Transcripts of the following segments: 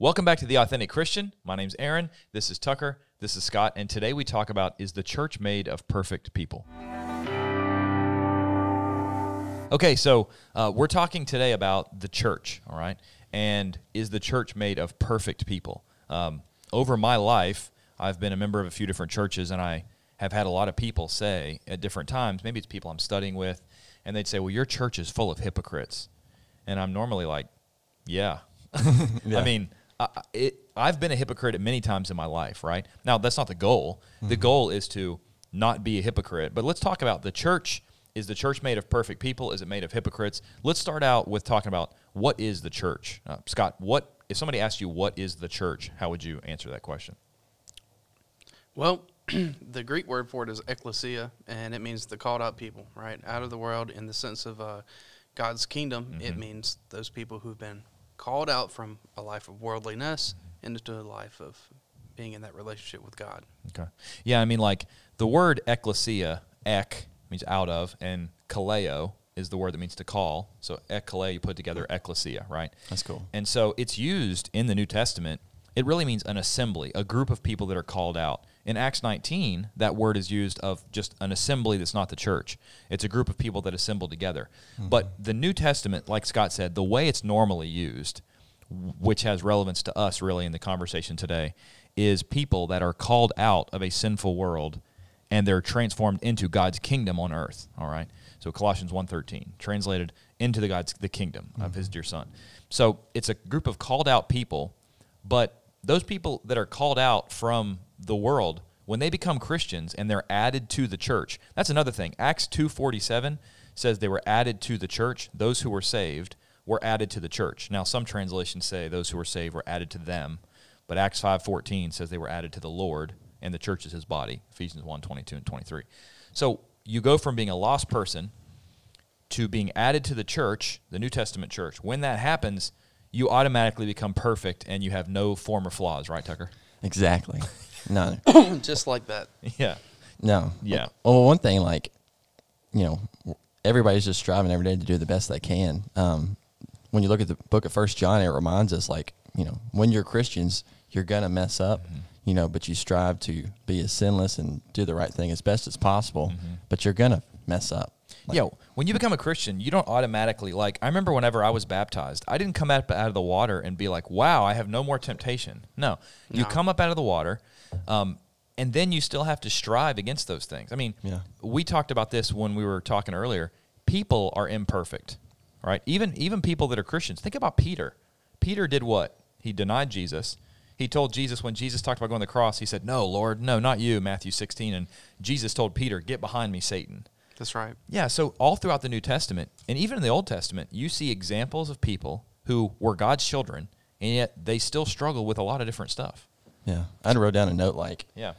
Welcome back to The Authentic Christian. My name's Aaron. This is Tucker. This is Scott. And today we talk about, is the church made of perfect people? Okay, so we're talking today about the church, all right? And is the church made of perfect people? Over my life, I've been a member of a few different churches, and I have had a lot of people say at different times, maybe it's people I'm studying with, and they'd say, well, your church is full of hypocrites. And I'm normally like, yeah. I mean... I've been a hypocrite at many times in my life, right? Now, that's not the goal. Mm-hmm. The goal is to not be a hypocrite. But let's talk about the church. Is the church made of perfect people? Is it made of hypocrites? Let's start out with talking about what is the church? Scott, if somebody asked you what is the church, how would you answer that question? Well, the Greek word for it is ekklesia, and it means the called out people, right? Out of the world in the sense of God's kingdom. Mm-hmm. It means those people who've been called out from a life of worldliness into a life of being in that relationship with God. Okay. Yeah, I mean, like, the word ekklesia, ek means out of, and kaleo is the word that means to call. So ekkaleo, you put together ekklesia, right? That's cool. And so it's used in the New Testament. It really means an assembly, a group of people that are called out. In Acts 19, that word is used of just an assembly that's not the church. It's a group of people that assemble together. Mm-hmm. But the New Testament, like Scott said, the way it's normally used, which has relevance to us really in the conversation today, is people that are called out of a sinful world and they're transformed into God's kingdom on earth, all right? So Colossians 1:13, translated into the kingdom of his dear son. So it's a group of called out people, but those people that are called out from the world, when they become Christians and they're added to the church, that's another thing. Acts 2:47 says they were added to the church. Those who were saved were added to the church. Now, some translations say those who were saved were added to them, but Acts 5:14 says they were added to the Lord, and the church is his body, Ephesians 1:22 and 23. So you go from being a lost person to being added to the church, the New Testament church. When that happens, you automatically become perfect, and you have no form or flaws, right, Tucker? Exactly. No. Just like that. Yeah. No. Yeah. Well, one thing, like, you know, everybody's just striving every day to do the best they can. When you look at the book of 1 John, it reminds us, like, you know, when you're Christians, you're going to mess up, mm-hmm. you know, but you strive to be as sinless and do the right thing as best as possible, mm-hmm. but you're going to mess up. Like, yeah, when you become a Christian, you don't automatically, like, I remember whenever I was baptized, I didn't come up out of the water and be like, wow, I have no more temptation. No. You come up out of the water, and then you still have to strive against those things. I mean, we talked about this when we were talking earlier. People are imperfect, right? Even people that are Christians. Think about Peter. Peter did what? He denied Jesus. He told Jesus, when Jesus talked about going to the cross, he said, no, Lord, no, not you, Matthew 16. And Jesus told Peter, get behind me, Satan. That's right. Yeah, so all throughout the New Testament, and even in the Old Testament, you see examples of people who were God's children, and yet they still struggle with a lot of different stuff. Yeah, I wrote down a note, like, I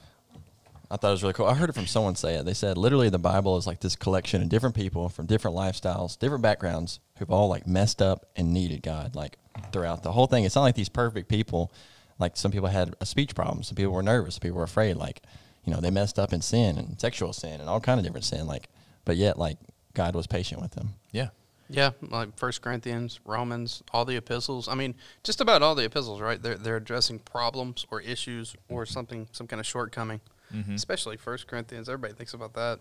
thought it was really cool. I heard it from someone say it. They said, literally, the Bible is like this collection of different people from different lifestyles, different backgrounds, who've all, like, messed up and needed God, like, throughout the whole thing. It's not like these perfect people. Like, some people had a speech problem, some people were nervous, some people were afraid, like, you know, they messed up in sin and sexual sin and all kind of different sin, like, but yet, like, God was patient with them. Yeah. Yeah, like 1 Corinthians, Romans, all the epistles. I mean, just about all the epistles, right? They're addressing problems or issues or something, some kind of shortcoming, mm-hmm. especially 1 Corinthians. Everybody thinks about that.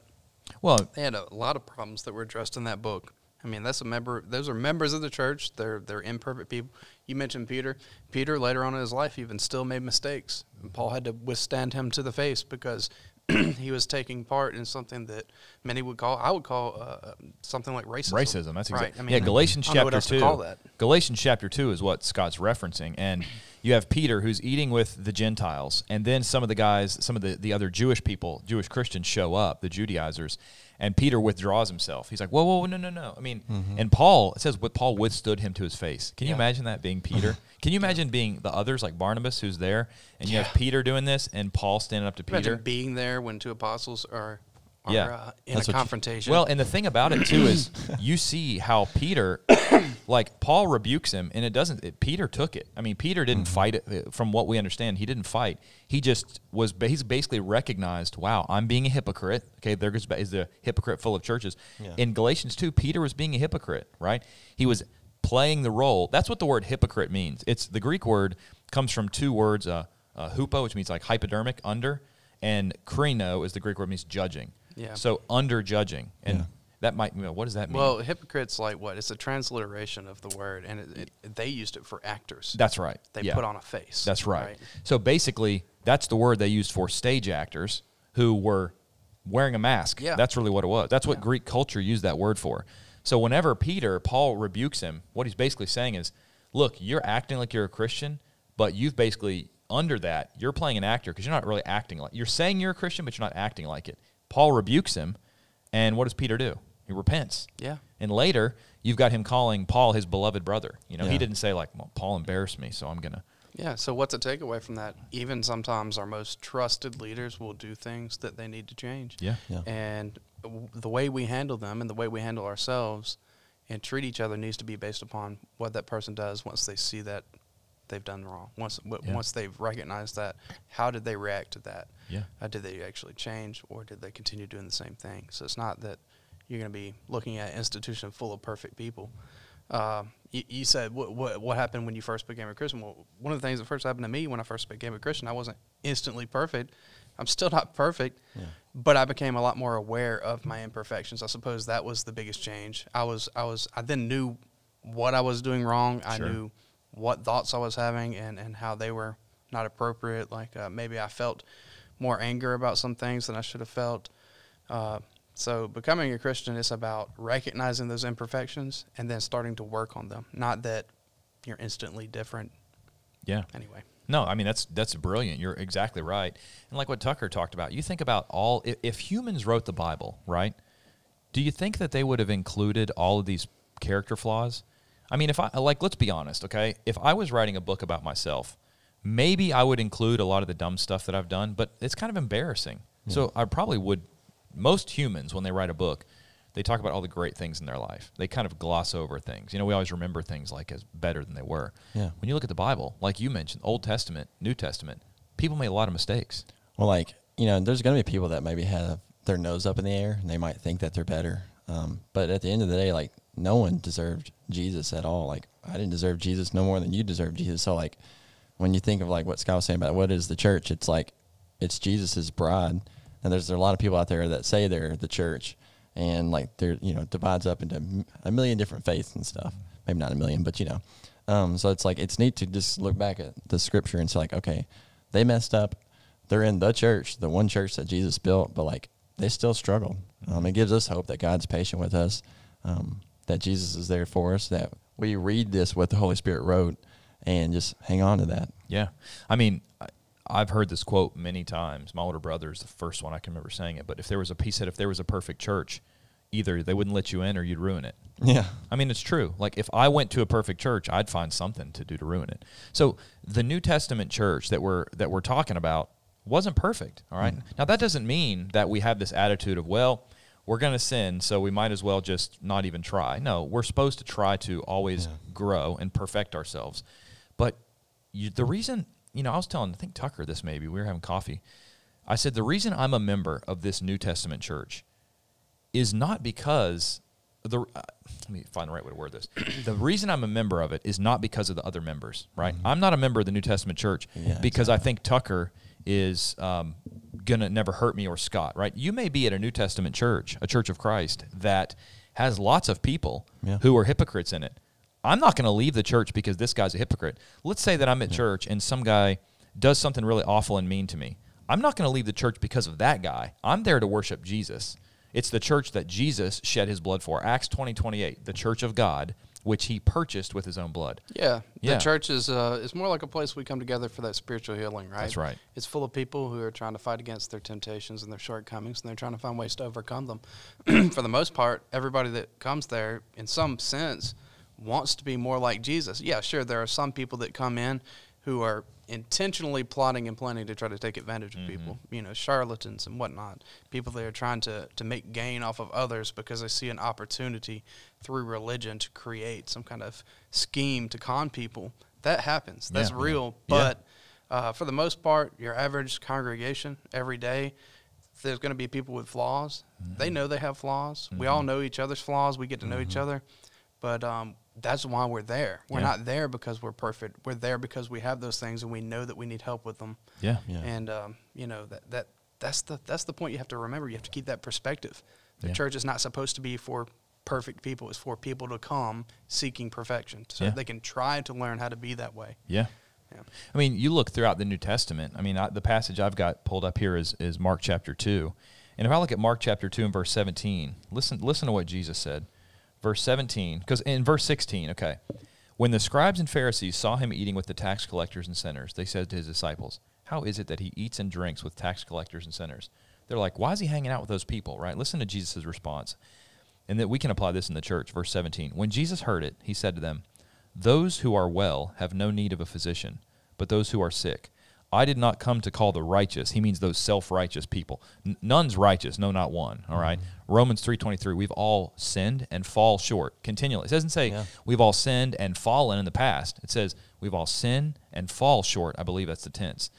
Well, they had a lot of problems that were addressed in that book. I mean, that's a member. Those are members of the church. They're imperfect people. You mentioned Peter. Peter, later on in his life, even still made mistakes. And Paul had to withstand him to the face because he was taking part in something that many would call, something like racism. Racism, that's exactly right. I mean, yeah, Galatians chapter 2. Call that. Galatians chapter 2 is what Scott's referencing. And you have Peter who's eating with the Gentiles, and then some of the guys, some of the other Jewish people, Jewish Christians show up, the Judaizers, and Peter withdraws himself. He's like, whoa, whoa, no, no, no. I mean, mm-hmm. and Paul, it says, Paul withstood him to his face. Can you imagine that being Peter? Can you imagine being the others, like Barnabas, who's there, and you have Peter doing this, and Paul standing up to Peter? Imagine being there when two apostles are in a confrontation. Well, and the thing about it, too, is you see how Peter, like, Paul rebukes him, and Peter took it. I mean, Peter didn't fight it. From what we understand, he didn't fight. He just was, he's basically recognized, wow, I'm being a hypocrite. Okay, there is the hypocrite full of churches. Yeah. In Galatians 2, Peter was being a hypocrite, right? He was playing the role. That's what the word hypocrite means. It's the Greek word, comes from two words, hupo, which means like hypodermic, under, and krino is the Greek word, means judging. Yeah. So under judging. And yeah. That might, you know, what does that mean? Well, hypocrite's like what? It's a transliteration of the word, and they used it for actors. That's right. They put on a face. That's right. So basically, that's the word they used for stage actors who were wearing a mask. Yeah. That's really what it was. That's what Greek culture used that word for. So whenever Paul rebukes him, what he's basically saying is, look, you're acting like you're a Christian, but you've basically, under that, you're playing an actor because you're not really acting like, you're saying you're a Christian, but you're not acting like it. Paul rebukes him, and what does Peter do? He repents. Yeah. And later, you've got him calling Paul his beloved brother. You know, he didn't say like, well, Paul embarrassed me, so I'm going to. Yeah, so what's a takeaway from that? Even sometimes our most trusted leaders will do things that they need to change. Yeah. And the way we handle them and the way we handle ourselves and treat each other needs to be based upon what that person does once they see that they've done wrong. Once they've recognized that, how did they react to that? Yeah. Did they actually change, or did they continue doing the same thing? So it's not that you're going to be looking at an institution full of perfect people. You said, what happened when you first became a Christian? Well, one of the things that first happened to me when I first became a Christian, I wasn't instantly perfect. I'm still not perfect, but I became a lot more aware of my imperfections. I suppose that was the biggest change. I then knew what I was doing wrong. Sure. I knew what thoughts I was having and how they were not appropriate. Like maybe I felt more anger about some things than I should have felt. So becoming a Christian is about recognizing those imperfections and then starting to work on them. Not that you're instantly different. Yeah. Anyway. No, I mean, that's brilliant. You're exactly right. And like what Tucker talked about, you think about all, if humans wrote the Bible, right, do you think that they would have included all of these character flaws? I mean, let's be honest, okay? If I was writing a book about myself, maybe I would include a lot of the dumb stuff that I've done, but it's kind of embarrassing. Yeah. So I probably would. Most humans, when they write a book, they talk about all the great things in their life. They kind of gloss over things. You know, we always remember things like as better than they were. Yeah. When you look at the Bible, like you mentioned, Old Testament, New Testament, people made a lot of mistakes. Well, like, you know, there's going to be people that maybe have their nose up in the air, and they might think that they're better. But at the end of the day, like, no one deserved Jesus at all. Like, I didn't deserve Jesus no more than you deserve Jesus. So, like, when you think of, like, what Scott was saying about what is the church, it's like it's Jesus's bride. And there's a lot of people out there that say they're the church, and like they're, you know, divides up into a million different faiths and stuff. Maybe not a million, but you know. So it's like, it's neat to just look back at the scripture and say like, okay, they messed up. They're in the church, the one church that Jesus built, but like they still struggle. It gives us hope that God's patient with us, that Jesus is there for us, that we read this, what the Holy Spirit wrote, and just hang on to that. Yeah. I mean, I've heard this quote many times. My older brother is the first one I can remember saying it. But if there was a perfect church, either they wouldn't let you in or you'd ruin it. Yeah. I mean, it's true. Like if I went to a perfect church, I'd find something to do to ruin it. So the New Testament church that we're talking about wasn't perfect. All right. Now that doesn't mean that we have this attitude of, well, we're going to sin, so we might as well just not even try. No, we're supposed to try to always grow and perfect ourselves. But the reason... You know, I was telling, I think Tucker this maybe, we were having coffee. I said, the reason I'm a member of this New Testament church is not because, let me find the right way to word this. The reason I'm a member of it is not because of the other members, right? Mm-hmm. I'm not a member of the New Testament church because I think Tucker is going to never hurt me or Scott, right? You may be at a New Testament church, a Church of Christ, that has lots of people who are hypocrites in it. I'm not going to leave the church because this guy's a hypocrite. Let's say that I'm at church and some guy does something really awful and mean to me. I'm not going to leave the church because of that guy. I'm there to worship Jesus. It's the church that Jesus shed his blood for. Acts 20:28, the church of God, which he purchased with his own blood. Yeah. The church is more like a place we come together for that spiritual healing, right? That's right. It's full of people who are trying to fight against their temptations and their shortcomings, and they're trying to find ways to overcome them. For the most part, everybody that comes there, in some sense, wants to be more like Jesus. Yeah, sure, there are some people that come in who are intentionally plotting and planning to try to take advantage of people, you know, charlatans and whatnot, people that are trying to make gain off of others because they see an opportunity through religion to create some kind of scheme to con people. That happens. That's real. But for the most part, your average congregation every day, there's going to be people with flaws. They know they have flaws. We all know each other's flaws. We get to know each other. But that's why we're there. We're not there because we're perfect. We're there because we have those things and we know that we need help with them. Yeah. And you know, that's the point you have to remember. You have to keep that perspective. The church is not supposed to be for perfect people. It's for people to come seeking perfection so that they can try to learn how to be that way. Yeah. Yeah. I mean, you look throughout the New Testament. I mean, the passage I've got pulled up here is Mark chapter 2. And if I look at Mark chapter 2 and verse 17, listen to what Jesus said. Verse 17, because in verse 16, okay. When the scribes and Pharisees saw him eating with the tax collectors and sinners, they said to his disciples, how is it that he eats and drinks with tax collectors and sinners? They're like, why is he hanging out with those people, right? Listen to Jesus' response. And that we can apply this in the church. Verse 17, when Jesus heard it, he said to them, those who are well have no need of a physician, but those who are sick. I did not come to call the righteous. He means those self-righteous people. None's righteous, no, not one, all right? Romans 3:23, we've all sinned and fall short continually. It doesn't say we've all sinned and fallen in the past. It says we've all sinned and fall short, I believe that's the tense,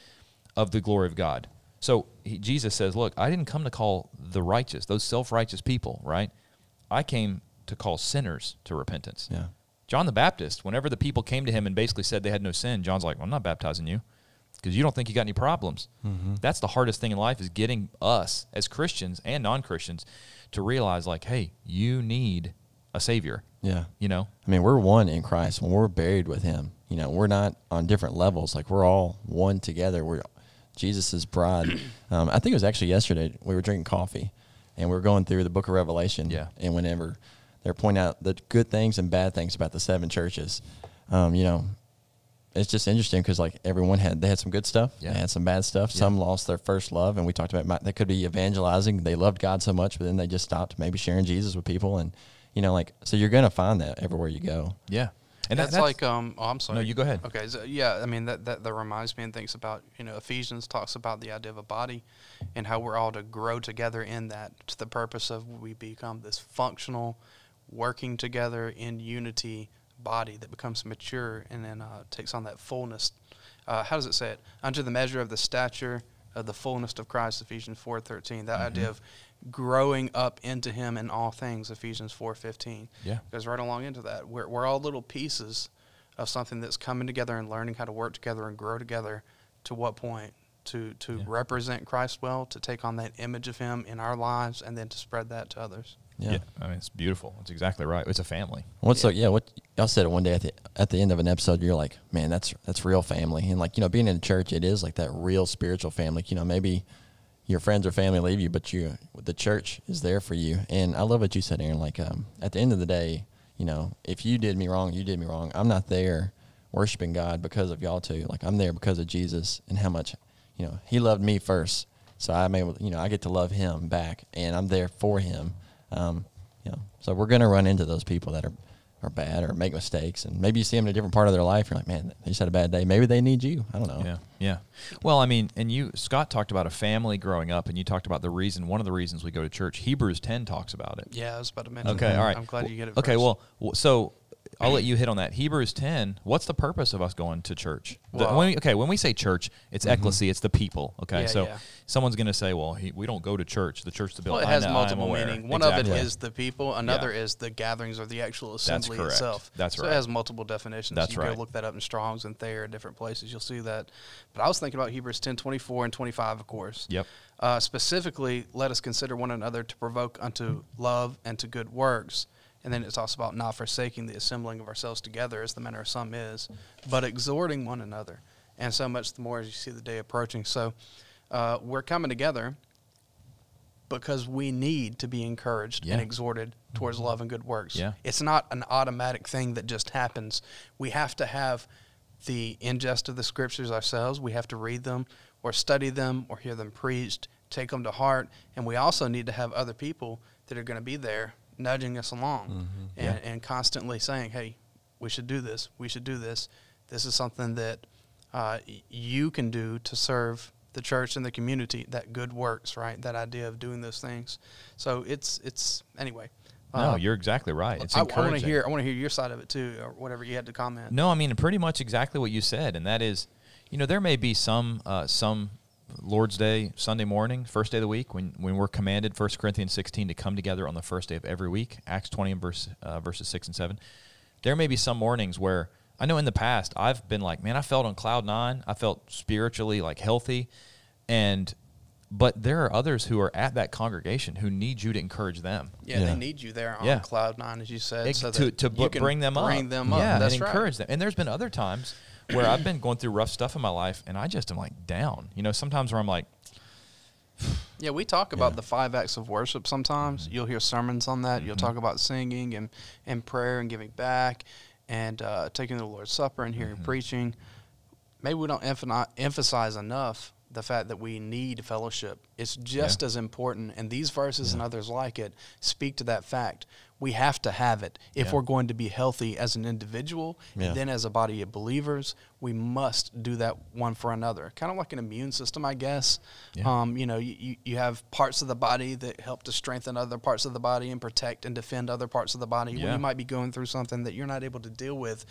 of the glory of God. So Jesus says, look, I didn't come to call the righteous, those self-righteous people, right? I came to call sinners to repentance. Yeah. John the Baptist, whenever the people came to him and basically said they had no sin, John's like, well, I'm not baptizing you, because you don't think you got any problems. Mm-hmm. That's the hardest thing in life, is getting us as Christians and non-Christians to realize, like, hey, you need a Savior. Yeah. You know? I mean, we're one in Christ. When we're buried with him, you know, we're not on different levels. Like, we're all one together. We're Jesus' bride. I think it was actually yesterday, we were drinking coffee, and we were going through the book of Revelation. Yeah. And whenever they're pointing out the good things and bad things about the 7 churches, you know, it's just interesting because, like, everyone had some good stuff. Yeah. They had some bad stuff. Yeah. Some lost their first love, and we talked about that could be evangelizing. They loved God so much, but then they just stopped maybe sharing Jesus with people. And, you know, like, so you're going to find that everywhere you go. Yeah. And that's like, oh, I'm sorry. No, you go ahead. Okay. So, yeah, I mean, that reminds me and thinks about, you know, Ephesians talks about the idea of a body and how we're all to grow together in that to the purpose of we become this functional, working together in unity body that becomes mature and then takes on that fullness. How does it say it? Unto the measure of the stature of the fullness of Christ, Ephesians 4:13. That idea of growing up into him in all things, Ephesians 4:15. Yeah. Goes right along into that. We're all little pieces of something that's coming together and learning how to work together and grow together to what point? To represent Christ well, to take on that image of him in our lives, and then to spread that to others. Yeah. I mean, it's beautiful. It's exactly right. It's a family. What's what y'all said it one day at the end of an episode, you're like, man, that's real family. And, like, you know, being in a church, it is like that real spiritual family. You know, maybe your friends or family leave you, but the church is there for you. And I love what you said, Aaron. Like, at the end of the day, you know, if you did me wrong, you did me wrong. I'm not there worshiping God because of y'all two. Like, I'm there because of Jesus and how much, you know, he loved me first. So I'm able, you know, I get to love him back, and I'm there for him. You know, so we're going to run into those people that are bad or make mistakes, and maybe you see them in a different part of their life. You're like, man, they just had a bad day. Maybe they need you. I don't know. Yeah. Yeah. Well, I mean, and Scott talked about a family growing up, and you talked about one of the reasons we go to church. Hebrews 10 talks about it. Yeah, I was about to mention that. All right. I'm glad you get it first. Okay, well, so I'll let you hit on that. Hebrews 10, what's the purpose of us going to church? Well, when we say church, it's ecclesia, it's the people. Okay, someone's going to say, well, we don't go to church. The church is the building. Well, it has multiple meanings. One of it is the people. Another is the gatherings or the actual assembly itself. That's right. So it has multiple definitions. That's right. You go look that up in Strong's and Thayer and different places. You'll see that. But I was thinking about Hebrews 10:24 and 25, of course. Yep. Specifically, let us consider one another to provoke unto love and to good works. And then it's also about not forsaking the assembling of ourselves together, as the manner of some is, but exhorting one another, and so much the more as you see the day approaching. So we're coming together because we need to be encouraged and exhorted towards love and good works. Yeah. It's not an automatic thing that just happens. We have to have the ingest of the scriptures ourselves. We have to read them or study them or hear them preached, take them to heart, and we also need to have other people that are going to be there nudging us along and constantly saying, hey, we should do this. We should do this. This is something that you can do to serve the church and the community, that good works, right? That idea of doing those things. So it's anyway. No, you're exactly right. It's encouraging. I want to hear your side of it too, or whatever you had to comment. No, I mean, pretty much exactly what you said. And that is, you know, there may be some Lord's Day, Sunday morning, first day of the week, when we're commanded, 1 Corinthians 16, to come together on the first day of every week, Acts 20 and verses 6 and 7. there may be some mornings where I know in the past I've been like, man, I felt on cloud nine. I felt spiritually like healthy. But there are others who are at that congregation who need you to encourage them. Yeah, they need you there on cloud nine, as you said, so that you can bring them up. Yeah, that's and encourage them. And there's been other times where I've been going through rough stuff in my life, and I just am like down. You know, sometimes where I'm like, yeah, we talk about the 5 acts of worship sometimes. You'll hear sermons on that. You'll talk about singing and prayer and giving back and taking the Lord's Supper and hearing preaching. Maybe we don't emphasize enough the fact that we need fellowship. It's just as important, and these verses and others like it speak to that fact. We have to have it. If we're going to be healthy as an individual, and then as a body of believers, we must do that one for another. Kind of like an immune system, I guess. Yeah. You know, you have parts of the body that help to strengthen other parts of the body and protect and defend other parts of the body. When you might be going through something that you're not able to deal with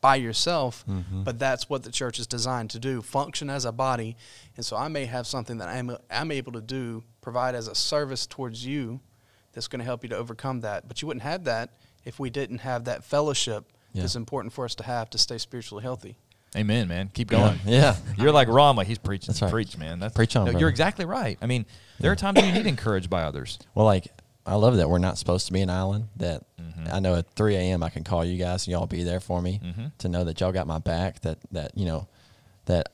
by yourself, but that's what the church is designed to do, function as a body. And so I may have something that I'm able to do, provide as a service towards you, that's going to help you to overcome that. But you wouldn't have that if we didn't have that fellowship that's important for us to have to stay spiritually healthy. Amen, man. Keep going. Yeah. You're like Ron, like he's preaching. That's right. Preach, man. That's, preach on, no, you're exactly right. I mean, there are times when you need encouraged by others. Well, like, I love that we're not supposed to be an island, that I know at 3 a.m. I can call you guys and y'all be there for me to know that y'all got my back, that, you know, I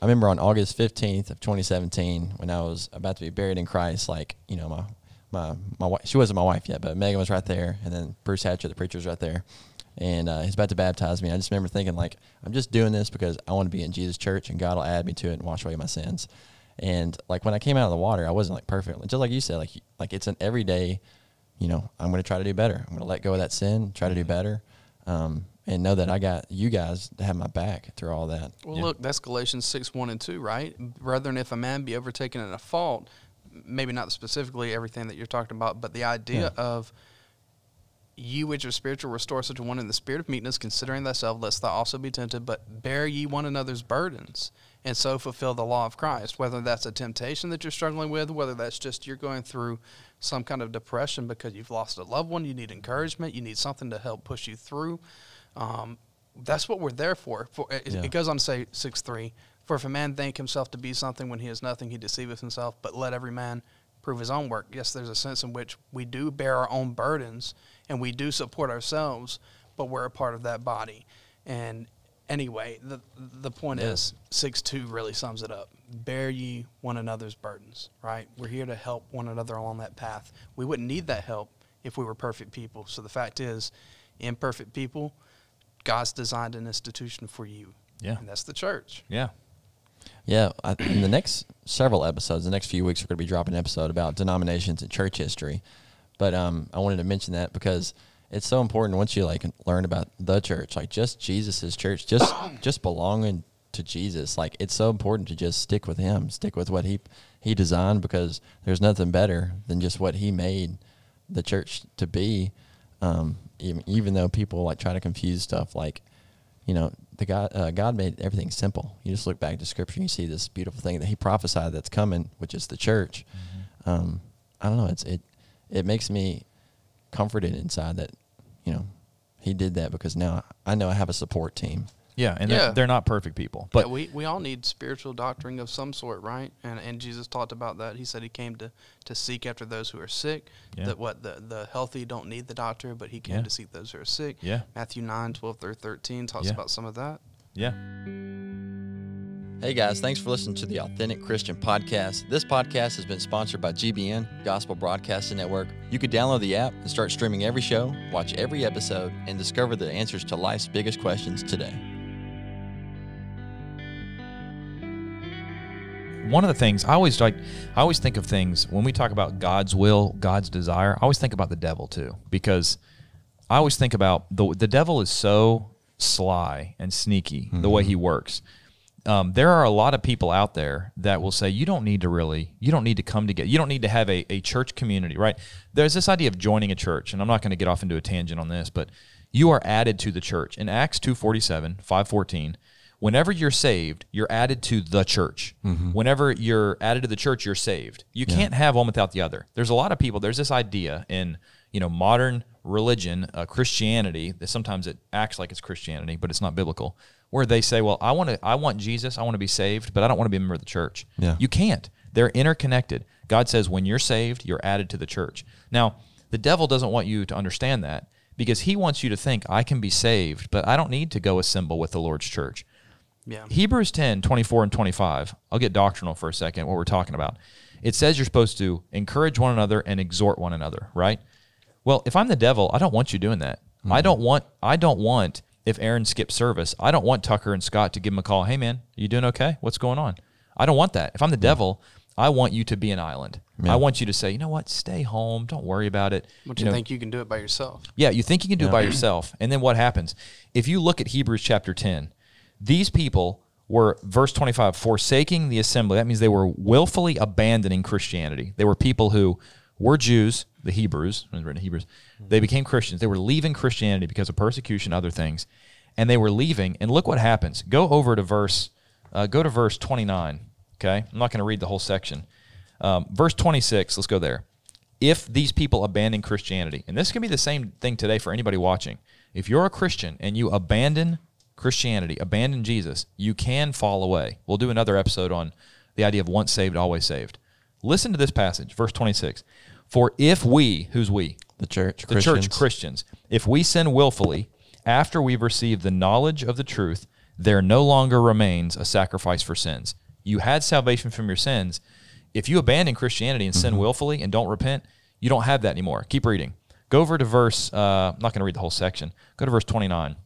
remember on August 15th of 2017 when I was about to be buried in Christ, like, you know, my wife, she wasn't my wife yet, but Megan was right there. And then Bruce Hatcher, the preacher, was right there. And he's about to baptize me. I just remember thinking, like, I'm just doing this because I want to be in Jesus' church and God will add me to it and wash away my sins. And, like, when I came out of the water, I wasn't, like, perfect. Just like you said, like it's an everyday, you know, I'm going to try to do better. I'm going to let go of that sin, try to do better, and know that I got you guys to have my back through all that. Well, look, that's Galatians 6:1 and 2, right? Brethren, if a man be overtaken in a fault, maybe not specifically everything that you're talking about, but the idea of you which are spiritual, restore such a one in the spirit of meekness, considering thyself, lest thou also be tempted, but bear ye one another's burdens, and so fulfill the law of Christ. Whether that's a temptation that you're struggling with, whether that's just you're going through some kind of depression because you've lost a loved one, you need encouragement, you need something to help push you through. That's what we're there for. It goes on to say 6:3, for if a man think himself to be something when he is nothing, he deceiveth himself, but let every man prove his own work. Yes, there's a sense in which we do bear our own burdens and we do support ourselves, but we're a part of that body. And anyway, the point is 6:2 really sums it up. Bear ye one another's burdens, right? We're here to help one another along that path. We wouldn't need that help if we were perfect people. So the fact is, imperfect people, God's designed an institution for you. Yeah. And that's the church. Yeah. Yeah, in the next several episodes, the next few weeks, we're going to be dropping an episode about denominations and church history. But I wanted to mention that because it's so important once you, like, learn about the church, like just Jesus' church, just belonging to Jesus. Like, it's so important to just stick with him, stick with what he designed, because there's nothing better than just what he made the church to be, even though people, like, try to confuse stuff like, you know, God made everything simple. You just look back to Scripture and you see this beautiful thing that he prophesied that's coming, which is the church. I don't know. It makes me comforted inside that, you know, he did that because now I know I have a support team. Yeah, and they're not perfect people. But we all need spiritual doctoring of some sort, right? And Jesus talked about that. He said he came to seek after those who are sick. Yeah. That what the healthy don't need the doctor, but he came to seek those who are sick. Yeah. Matthew 9:12 through 13 talks about some of that. Yeah. Hey guys, thanks for listening to the Authentic Christian Podcast. This podcast has been sponsored by GBN, Gospel Broadcasting Network. You can download the app and start streaming every show, watch every episode, and discover the answers to life's biggest questions today. One of the things I always think of things when we talk about God's will, God's desire. I always think about the devil too, because I always think about the devil is so sly and sneaky the way he works. There are a lot of people out there that will say you don't need to come together. You don't need to have a church community, right? There's this idea of joining a church, and I'm not going to get off into a tangent on this, but you are added to the church in Acts 2:47, 5:14. Whenever you're saved, you're added to the church. Whenever you're added to the church, you're saved. You can't have one without the other. There's a lot of people, there's this idea in, you know, modern religion, Christianity, that sometimes it acts like it's Christianity, but it's not biblical, where they say, well, I want Jesus, I want to be saved, but I don't want to be a member of the church. Yeah. You can't. They're interconnected. God says when you're saved, you're added to the church. Now, the devil doesn't want you to understand that, because he wants you to think, I can be saved, but I don't need to go assemble with the Lord's church. Yeah. Hebrews 10:24 and 25, I'll get doctrinal for a second, what we're talking about. It says you're supposed to encourage one another and exhort one another, right? Well, if I'm the devil, I don't want you doing that. Mm-hmm. I don't want if Aaron skips service, I don't want Tucker and Scott to give him a call, hey man, you doing okay? What's going on? I don't want that. If I'm the devil, I want you to be an island. Yeah. I want you to say, you know what, stay home, don't worry about it. Don't you think you can do it by yourself? Yeah, you think you can do it by yourself, and then what happens? If you look at Hebrews chapter 10, these people were, verse 25, forsaking the assembly. That means they were willfully abandoning Christianity. They were people who were Jews, the Hebrews, it was written Hebrews. They became Christians. They were leaving Christianity because of persecution, other things, and they were leaving. And look what happens. Go over to verse 29. Okay, I'm not going to read the whole section. Verse 26. Let's go there. If these people abandon Christianity, and this can be the same thing today for anybody watching. If you're a Christian and you abandon Christianity, abandon Jesus, you can fall away. We'll do another episode on the idea of once saved, always saved. Listen to this passage, verse 26. For if we, who's we? The church. The Christians. Church, Christians. If we sin willfully, after we've received the knowledge of the truth, there no longer remains a sacrifice for sins. You had salvation from your sins. If you abandon Christianity and sin willfully and don't repent, you don't have that anymore. Keep reading. Go over to verse, I'm not going to read the whole section. Go to verse 29.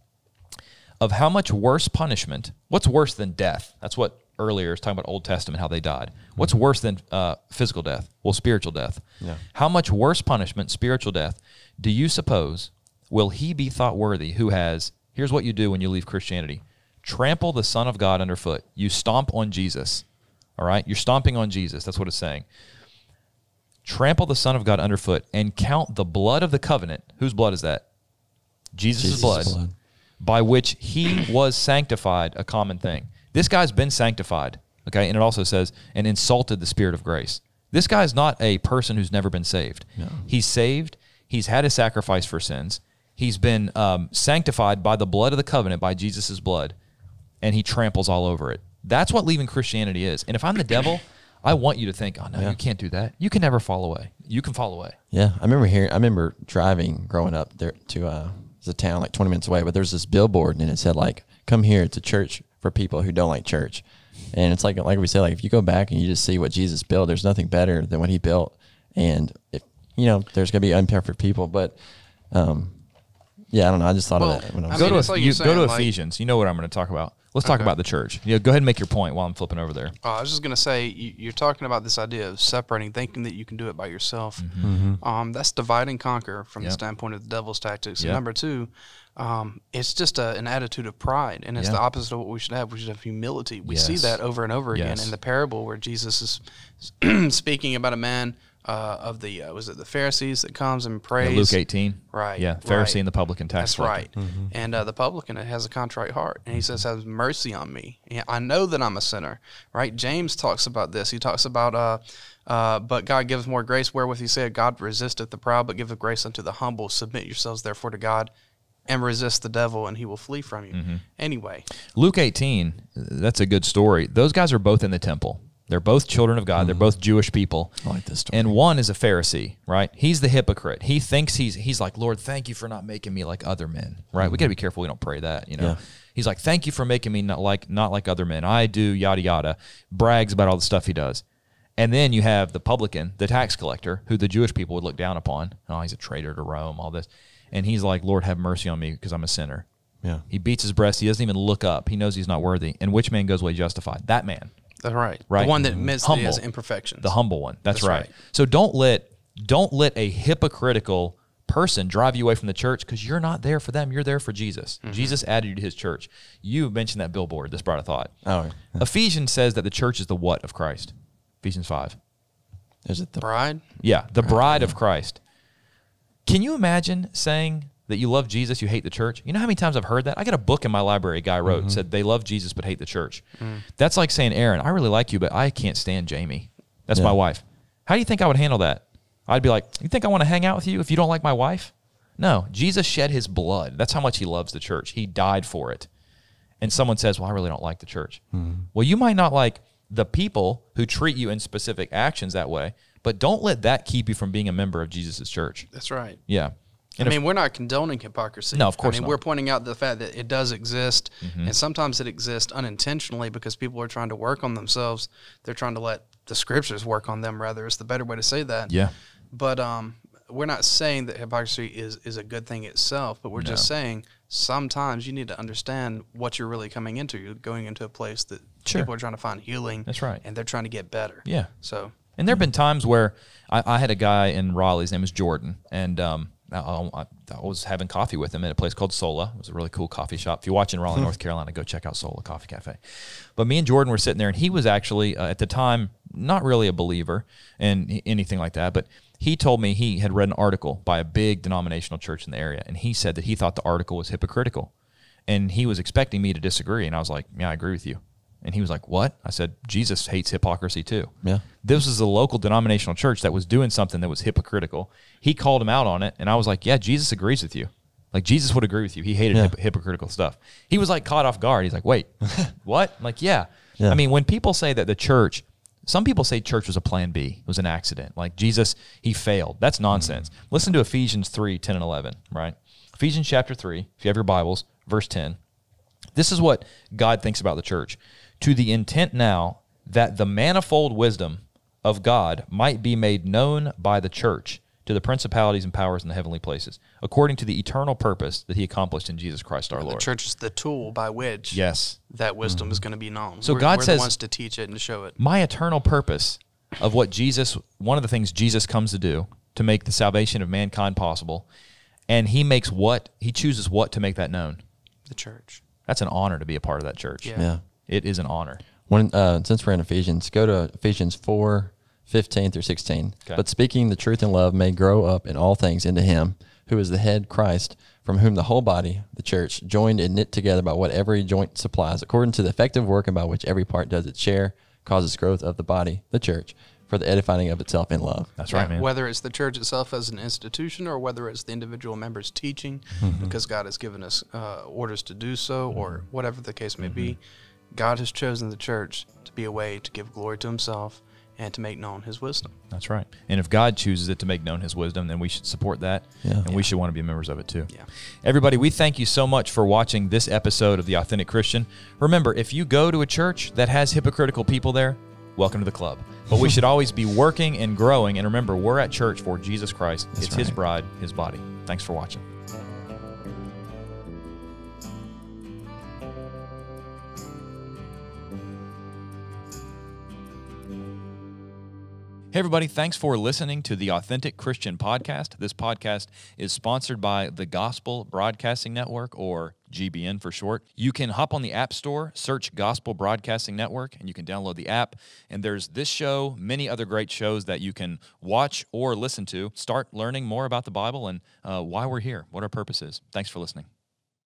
Of how much worse punishment, what's worse than death? That's what earlier is talking about Old Testament, how they died. What's worse than physical death? Well, spiritual death. Yeah. How much worse punishment, spiritual death, do you suppose will he be thought worthy who has, here's what you do when you leave Christianity, trample the Son of God underfoot. You stomp on Jesus, all right? You're stomping on Jesus. That's what it's saying. Trample the Son of God underfoot and count the blood of the covenant. Whose blood is that? Jesus' blood. By which he was sanctified, a common thing. This guy's been sanctified, okay? And it also says, and insulted the Spirit of grace. This guy's not a person who's never been saved. No. He's saved. He's had a sacrifice for sins. He's been sanctified by the blood of the covenant, by Jesus' blood, and he tramples all over it. That's what leaving Christianity is. And if I'm the devil, I want you to think, oh, no, you can't do that. You can never fall away. You can fall away. Yeah, I remember driving growing up there to... a town like 20 minutes away, but there's this billboard and it said like, come here, it's a church for people who don't like church. And it's like we said, like if you go back and you just see what Jesus built, there's nothing better than what he built. And if you know, there's gonna be imperfect people, but yeah, I don't know, I just thought of that when I was go to Ephesians. You know what I'm going to talk about. Let's talk about the church. You know, go ahead and make your point while I'm flipping over there. I was just going to say, you're talking about this idea of separating, thinking that you can do it by yourself. Mm-hmm. That's divide and conquer from the standpoint of the devil's tactics. Yep. And number two, it's just an attitude of pride, and it's the opposite of what we should have. We should have humility. We see that over and over again in the parable where Jesus is speaking about a man of the, was it the Pharisees that comes and prays? Yeah, Luke 18. Right. Yeah, Pharisee and the publican tax collector. That's right. Mm-hmm. And the publican has a contrite heart, and he says, have mercy on me. Yeah, I know that I'm a sinner, right? James talks about this. He talks about, but God gives more grace, wherewith he said, God resisteth the proud, but giveth grace unto the humble. Submit yourselves, therefore, to God, and resist the devil, and he will flee from you. Mm-hmm. Anyway. Luke 18, that's a good story. Those guys are both in the temple. They're both children of God. Mm-hmm. They're both Jewish people. I like this story. And one is a Pharisee, right? He's the hypocrite. He thinks he's like, Lord, thank you for not making me like other men, right? Mm-hmm. We got to be careful we don't pray that, you know. Yeah. He's like, thank you for making me not like other men. I do yada yada. Brags about all the stuff he does. And then you have the publican, the tax collector, who the Jewish people would look down upon. Oh, he's a traitor to Rome, all this. And he's like, Lord, have mercy on me because I'm a sinner. Yeah. He beats his breast. He doesn't even look up. He knows he's not worthy. And which man goes away justified? That man. That's right. Right. The one that admits that he has imperfections. The humble one. That's right. So don't let a hypocritical person drive you away from the church, because you're not there for them. You're there for Jesus. Mm-hmm. Jesus added you to his church. You mentioned that billboard. This brought a thought. Oh. Ephesians says that the church is the what of Christ? Ephesians 5. Is it the bride? Yeah, the bride of Christ. Can you imagine saying that you love Jesus, you hate the church? You know how many times I've heard that? I got a book in my library a guy wrote, said they love Jesus but hate the church. Mm. That's like saying, Aaron, I really like you, but I can't stand Jamie. That's my wife. How do you think I would handle that? I'd be like, you think I want to hang out with you if you don't like my wife? No, Jesus shed his blood. That's how much he loves the church. He died for it. And someone says, well, I really don't like the church. Mm-hmm. Well, you might not like the people who treat you in specific actions that way, but don't let that keep you from being a member of Jesus' church. That's right. Yeah. And I mean, we're not condoning hypocrisy. No, of course not. I mean, we're pointing out the fact that it does exist, mm-hmm. and sometimes it exists unintentionally because people are trying to work on themselves. They're trying to let the Scriptures work on them, rather. It's the better way to say that. Yeah. But we're not saying that hypocrisy is a good thing itself, but we're no. just saying sometimes you need to understand what you're really coming into. You're going into a place that sure. people are trying to find healing. That's right. And they're trying to get better. Yeah. So. And there have been times where I had a guy in Raleigh. His name was Jordan, and I was having coffee with him at a place called Sola. It was a really cool coffee shop. If you're watching Raleigh, North Carolina, go check out Sola Coffee Cafe. But me and Jordan were sitting there, and he was actually, at the time, not really a believer and anything like that, but he told me he had read an article by a big denominational church in the area, and he said that he thought the article was hypocritical, and he was expecting me to disagree, and I was like, yeah, I agree with you. And he was like, what? I said, Jesus hates hypocrisy too. Yeah. This is a local denominational church that was doing something that was hypocritical. He called him out on it, and I was like, yeah, Jesus agrees with you. Like, Jesus would agree with you. He hated hypocritical stuff. He was, like, caught off guard. He's like, wait, what? I'm like, yeah. I mean, when people say that the church, some people say church was a plan B. It was an accident. Like, Jesus, he failed. That's nonsense. Mm-hmm. Listen to Ephesians 3, 10 and 11, right? Ephesians chapter 3, if you have your Bibles, verse 10. This is what God thinks about the church. To the intent now that the manifold wisdom of God might be made known by the church to the principalities and powers in the heavenly places, according to the eternal purpose that he accomplished in Jesus Christ our Lord. The church is the tool by which that wisdom is going to be known. So God says, wants to teach it and show it. My eternal purpose of what Jesus, one of the things Jesus comes to do to make the salvation of mankind possible, and he makes what, he chooses what to make that known? The church. That's an honor to be a part of that church. Yeah. It is an honor. When, since we're in Ephesians, go to Ephesians 4, 15 through 16. Okay. But speaking the truth in love may grow up in all things into him, who is the head, Christ, from whom the whole body, the church, joined and knit together by what every joint supplies, according to the effective working by which every part does its share, causes growth of the body, the church, for the edifying of itself in love. That's right, man. Whether it's the church itself as an institution or whether it's the individual members teaching, because God has given us orders to do so, or whatever the case may be, God has chosen the church to be a way to give glory to himself and to make known his wisdom. That's right. And if God chooses it to make known his wisdom, then we should support that, and we should want to be members of it too. Yeah. Everybody, we thank you so much for watching this episode of The Authentic Christian. Remember, if you go to a church that has hypocritical people there, welcome to the club. But we should always be working and growing, and remember, we're at church for Jesus Christ. That's right. His bride, his body. Thanks for watching. Hey, everybody, thanks for listening to The Authentic Christian Podcast. This podcast is sponsored by the Gospel Broadcasting Network, or GBN for short. You can hop on the App Store, search Gospel Broadcasting Network, and you can download the app. And there's this show, many other great shows that you can watch or listen to. Start learning more about the Bible and why we're here, what our purpose is. Thanks for listening.